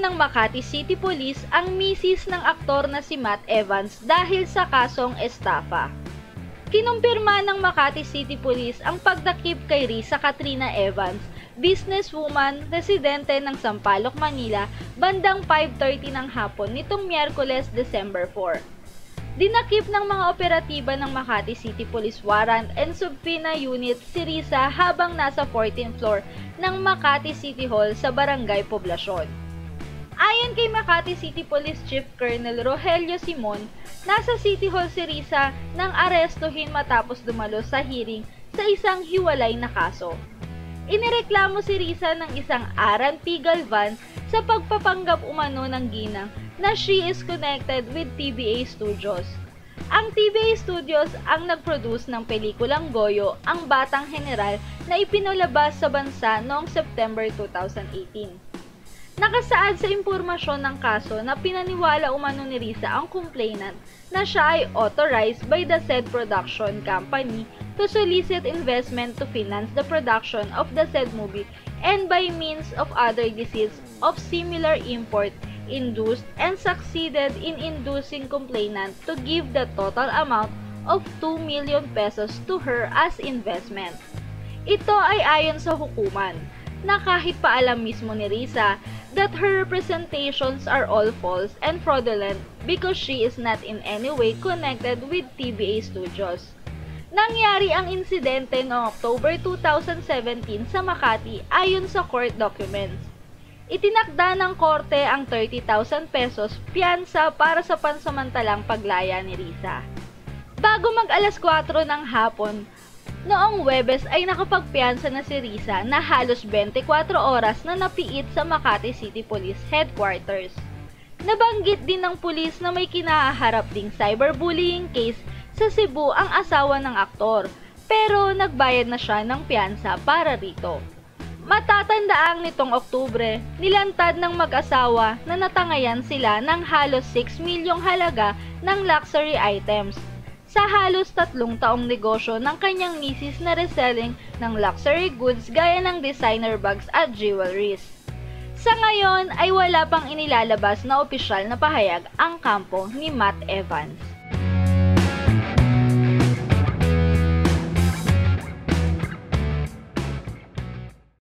Kinasuhan ng Makati City Police ang misis ng aktor na si Matt Evans dahil sa kasong estafa. Kinumpirma ng Makati City Police ang pagdakip kay Risa Katrina Evans, businesswoman, residente ng Sampaloc, Manila, bandang 5:30 ng hapon nitong Miyerkules, December 4. Dinakip ng mga operatiba ng Makati City Police Warrant and Subpoena Unit si Risa habang nasa 14th floor ng Makati City Hall sa Barangay Poblacion. Ayon kay Makati City Police Chief Colonel Rohelio Simon, nasa City Hall si Risa nang arestuhin matapos dumalo sa hearing sa isang hiwalay na kaso. Inireklamo si Risa ng isang Aran P. Galvan sa pagpapanggap umano ng ginang na she is connected with TBA Studios. Ang TBA Studios ang nag-produce ng pelikulang Goyo, Ang Batang Heneral na ipinalabas sa bansa noong September 2018. Nakasaad sa impormasyon ng kaso na pinaniwala umano ni Risa ang complainant na siya ay authorized by the said production company to solicit investment to finance the production of the said movie and by means of other disease of similar import induced and succeeded in inducing complainant to give the total amount of 2 million pesos to her as investment. Ito ay ayon sa hukuman, na kahit pa alam mismo ni Risa that her representations are all false and fraudulent because she is not in any way connected with TBA Studios. Nangyari ang insidente noong October 2017 sa Makati ayon sa court documents. Itinakda ng korte ang 30,000 pesos piyansa para sa pansamantalang paglaya ni Risa. Bago mag alas 4 ng hapon, noong Huwebes ay nakapagpiyansa na si Risa na halos 24 oras na napiit sa Makati City Police Headquarters. Nabanggit din ng pulis na may kinaharap ding cyberbullying case sa Cebu ang asawa ng aktor, pero nagbayad na siya ng piyansa para rito. Matatandaang nitong Oktubre, nilantad ng mag-asawa na natangayan sila ng halos 6 milyong halaga ng luxury items sa halos 3 taong negosyo ng kanyang misis na reselling ng luxury goods gaya ng designer bags at jewelries. Sa ngayon ay wala pang inilalabas na opisyal na pahayag ang kampo ni Matt Evans.